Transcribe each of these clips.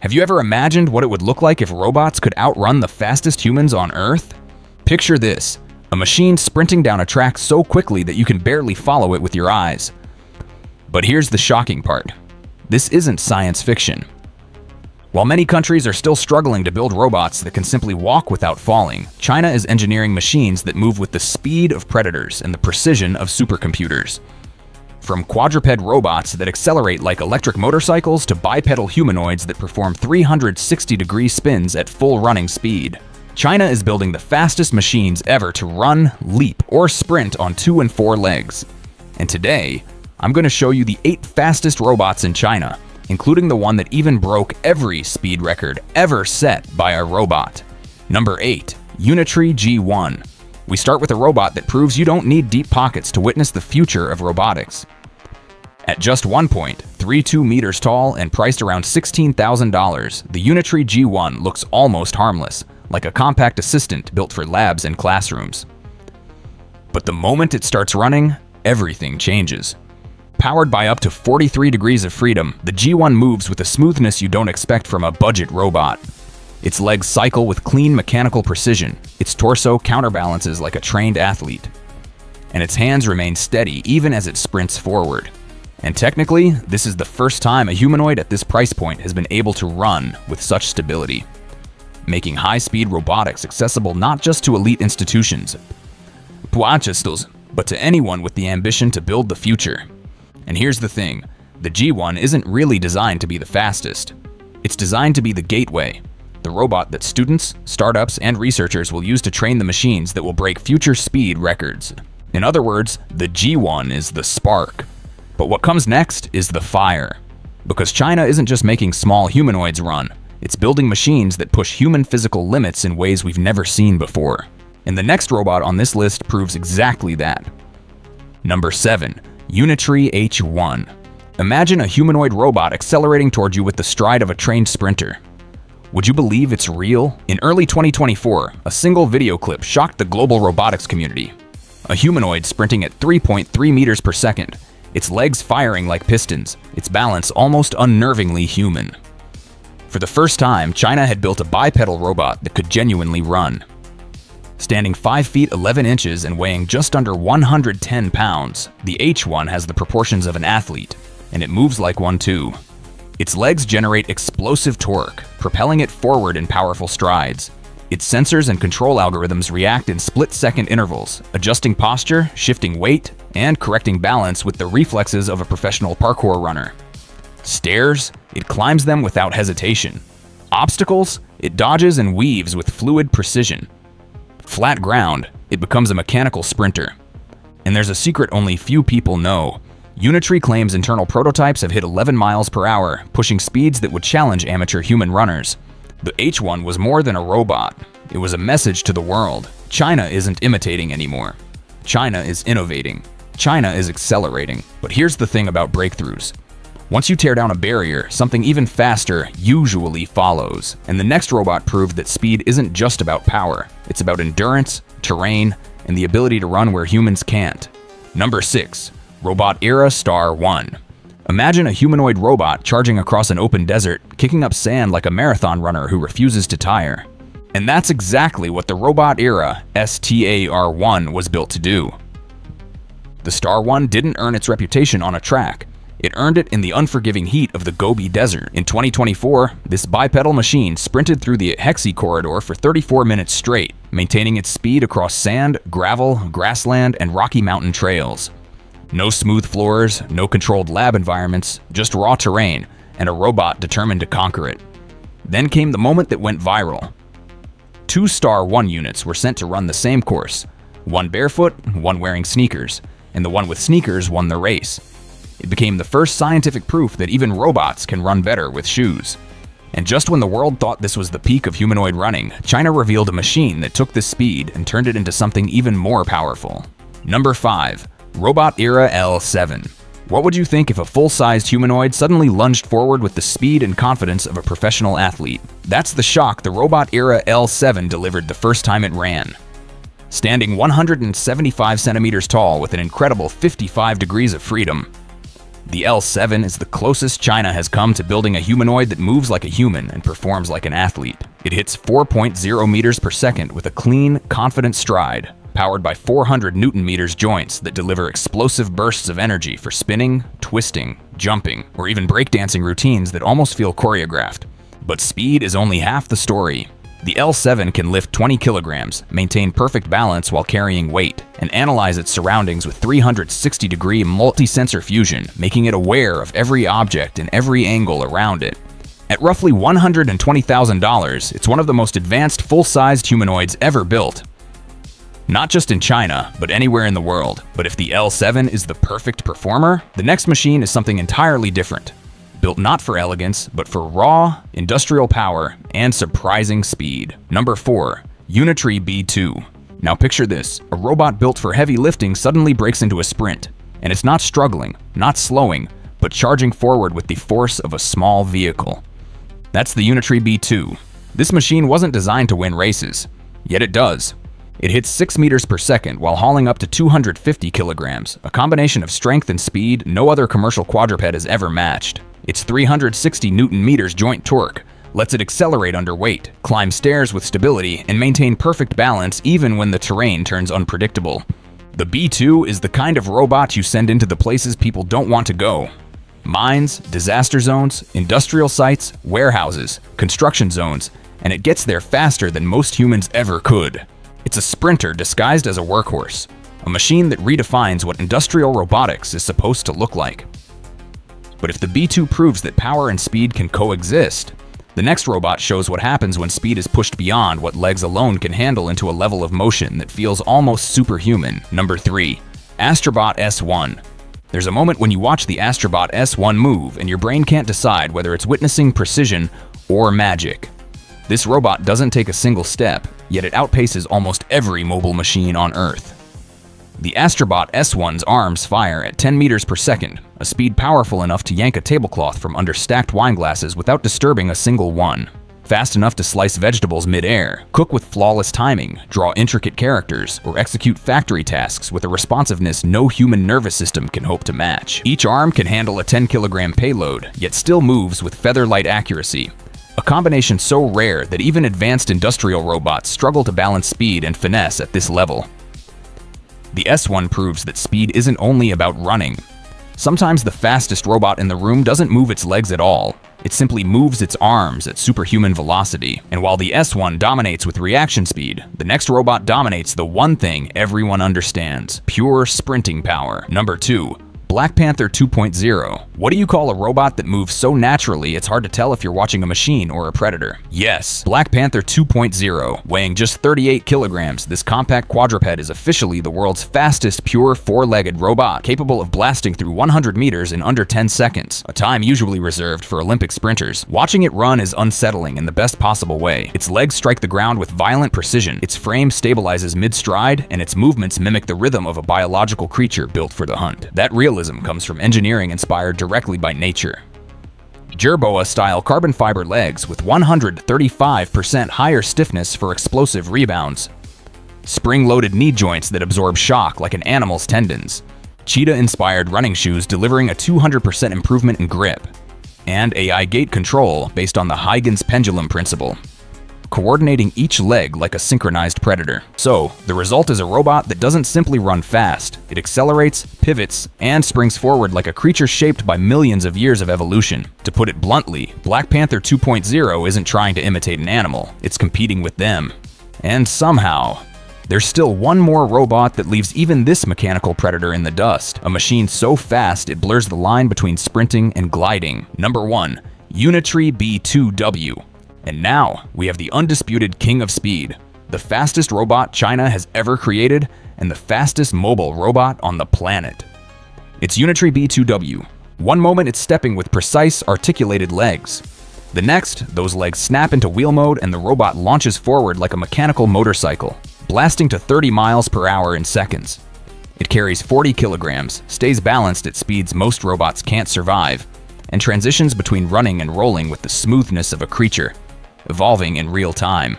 Have you ever imagined what it would look like if robots could outrun the fastest humans on Earth? Picture this, a machine sprinting down a track so quickly that you can barely follow it with your eyes. But here's the shocking part. This isn't science fiction. While many countries are still struggling to build robots that can simply walk without falling, China is engineering machines that move with the speed of predators and the precision of supercomputers. From quadruped robots that accelerate like electric motorcycles to bipedal humanoids that perform 360-degree spins at full running speed. China is building the fastest machines ever to run, leap, or sprint on 2 and 4 legs. And today, I'm going to show you the 8 fastest robots in China, including the one that even broke every speed record ever set by a robot. Number 8. Unitree G1. We start with a robot that proves you don't need deep pockets to witness the future of robotics. At just 1.32 meters tall and priced around $16,000, the Unitree G1 looks almost harmless, like a compact assistant built for labs and classrooms. But the moment it starts running, everything changes. Powered by up to 43 degrees of freedom, the G1 moves with a smoothness you don't expect from a budget robot. Its legs cycle with clean mechanical precision, its torso counterbalances like a trained athlete, and its hands remain steady even as it sprints forward. And technically, this is the first time a humanoid at this price point has been able to run with such stability, making high-speed robotics accessible not just to elite institutions, but to anyone with the ambition to build the future. And here's the thing, the G1 isn't really designed to be the fastest. It's designed to be the gateway, the robot that students, startups, and researchers will use to train the machines that will break future speed records. In other words, the G1 is the spark. But what comes next is the fire. Because China isn't just making small humanoids run, it's building machines that push human physical limits in ways we've never seen before. And the next robot on this list proves exactly that. Number 7. Unitree H1. Imagine a humanoid robot accelerating toward you with the stride of a trained sprinter. Would you believe it's real? In early 2024, a single video clip shocked the global robotics community. A humanoid sprinting at 3.3 meters per second, its legs firing like pistons, its balance almost unnervingly human. For the first time, China had built a bipedal robot that could genuinely run. Standing 5 feet 11 inches and weighing just under 110 pounds, the H1 has the proportions of an athlete, and it moves like one too. Its legs generate explosive torque, propelling it forward in powerful strides. Its sensors and control algorithms react in split-second intervals, adjusting posture, shifting weight, and correcting balance with the reflexes of a professional parkour runner. Stairs? It climbs them without hesitation. Obstacles? It dodges and weaves with fluid precision. Flat ground? It becomes a mechanical sprinter. And there's a secret only few people know. Unitree claims internal prototypes have hit 11 miles per hour, pushing speeds that would challenge amateur human runners. The H1 was more than a robot. It was a message to the world. China isn't imitating anymore. China is innovating. China is accelerating. But here's the thing about breakthroughs. Once you tear down a barrier, something even faster usually follows. And the next robot proved that speed isn't just about power. It's about endurance, terrain, and the ability to run where humans can't. Number 6. RobotEra STAR1. Imagine a humanoid robot charging across an open desert, kicking up sand like a marathon runner who refuses to tire. And that's exactly what the RobotEra STAR1 was built to do. The STAR1 didn't earn its reputation on a track. It earned it in the unforgiving heat of the Gobi Desert. In 2024, this bipedal machine sprinted through the Hexi corridor for 34 minutes straight, maintaining its speed across sand, gravel, grassland, and Rocky Mountain trails. No smooth floors, no controlled lab environments, just raw terrain, and a robot determined to conquer it. Then came the moment that went viral. 2 STAR1 units were sent to run the same course, one barefoot, one wearing sneakers, and the one with sneakers won the race. It became the first scientific proof that even robots can run better with shoes. And just when the world thought this was the peak of humanoid running, China revealed a machine that took this speed and turned it into something even more powerful. Number 5. RobotEra L7. What would you think if a full-sized humanoid suddenly lunged forward with the speed and confidence of a professional athlete? That's the shock the RobotEra L7 delivered the first time it ran. Standing 175 centimeters tall with an incredible 55 degrees of freedom, The L7 is the closest China has come to building a humanoid that moves like a human and performs like an athlete. It hits 4.0 meters per second with a clean, confident stride, powered by 400 Newton-meters joints that deliver explosive bursts of energy for spinning, twisting, jumping, or even breakdancing routines that almost feel choreographed. But speed is only half the story. The L7 can lift 20 kilograms, maintain perfect balance while carrying weight, and analyze its surroundings with 360-degree multi-sensor fusion, making it aware of every object and every angle around it. At roughly $120,000, it's one of the most advanced full-sized humanoids ever built. Not just in China, but anywhere in the world. But if the L7 is the perfect performer, the next machine is something entirely different. Built not for elegance, but for raw, industrial power and surprising speed. Number 4. Unitree B2. Now picture this, a robot built for heavy lifting suddenly breaks into a sprint. And it's not struggling, not slowing, but charging forward with the force of a small vehicle. That's the Unitree B2. This machine wasn't designed to win races, yet it does. It hits 6 meters per second while hauling up to 250 kilograms, a combination of strength and speed no other commercial quadruped has ever matched. Its 360 Newton-meters joint torque lets it accelerate under weight, climb stairs with stability, and maintain perfect balance even when the terrain turns unpredictable. The B2 is the kind of robot you send into the places people don't want to go. Mines, disaster zones, industrial sites, warehouses, construction zones, and it gets there faster than most humans ever could. It's a sprinter disguised as a workhorse, a machine that redefines what industrial robotics is supposed to look like. But if the B2 proves that power and speed can coexist, the next robot shows what happens when speed is pushed beyond what legs alone can handle into a level of motion that feels almost superhuman. Number 3. Astribot S1. There's a moment when you watch the Astribot S1 move and your brain can't decide whether it's witnessing precision or magic. This robot doesn't take a single step, yet it outpaces almost every mobile machine on Earth. The Astribot S1's arms fire at 10 meters per second, a speed powerful enough to yank a tablecloth from under stacked wine glasses without disturbing a single one. Fast enough to slice vegetables mid-air, cook with flawless timing, draw intricate characters, or execute factory tasks with a responsiveness no human nervous system can hope to match. Each arm can handle a 10-kilogram payload, yet still moves with feather-light accuracy. A combination so rare that even advanced industrial robots struggle to balance speed and finesse at this level. The S1 proves that speed isn't only about running. Sometimes the fastest robot in the room doesn't move its legs at all. It simply moves its arms at superhuman velocity. And while the S1 dominates with reaction speed, the next robot dominates the one thing everyone understands: pure sprinting power. Number 2. Black Panther 2.0. What do you call a robot that moves so naturally it's hard to tell if you're watching a machine or a predator? Yes, Black Panther 2.0. Weighing just 38 kilograms, this compact quadruped is officially the world's fastest pure four-legged robot, capable of blasting through 100 meters in under 10 seconds, a time usually reserved for Olympic sprinters. Watching it run is unsettling in the best possible way. Its legs strike the ground with violent precision, its frame stabilizes mid-stride, and its movements mimic the rhythm of a biological creature built for the hunt. That realism comes from engineering inspired directly by nature. Jerboa-style carbon fiber legs with 135% higher stiffness for explosive rebounds. Spring-loaded knee joints that absorb shock like an animal's tendons. Cheetah-inspired running shoes delivering a 200% improvement in grip. And AI gait control based on the Huygens pendulum principle, coordinating each leg like a synchronized predator. So, the result is a robot that doesn't simply run fast. It accelerates, pivots, and springs forward like a creature shaped by millions of years of evolution. To put it bluntly, Black Panther 2.0 isn't trying to imitate an animal. It's competing with them. And somehow, there's still one more robot that leaves even this mechanical predator in the dust. A machine so fast it blurs the line between sprinting and gliding. Number 1. Unitree B2W. And now, we have the undisputed king of speed, the fastest robot China has ever created, and the fastest mobile robot on the planet. It's Unitree B2W. One moment it's stepping with precise, articulated legs. The next, those legs snap into wheel mode and the robot launches forward like a mechanical motorcycle, blasting to 30 miles per hour in seconds. It carries 40 kilograms, stays balanced at speeds most robots can't survive, and transitions between running and rolling with the smoothness of a creature, evolving in real time.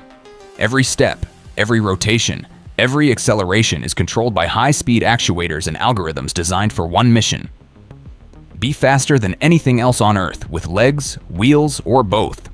Every step, every rotation, every acceleration is controlled by high-speed actuators and algorithms designed for one mission: be faster than anything else on Earth with legs, wheels, or both.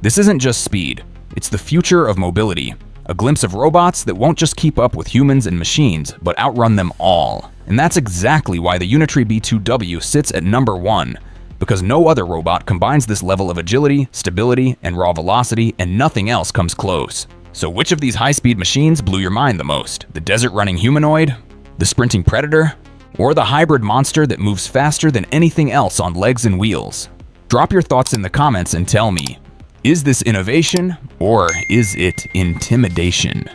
This isn't just speed, it's the future of mobility. A glimpse of robots that won't just keep up with humans and machines, but outrun them all. And that's exactly why the Unitree B2W sits at number 1, because no other robot combines this level of agility, stability, and raw velocity, and nothing else comes close. So which of these high-speed machines blew your mind the most? The desert-running humanoid? The sprinting predator? Or the hybrid monster that moves faster than anything else on legs and wheels? Drop your thoughts in the comments and tell me, is this innovation or is it intimidation?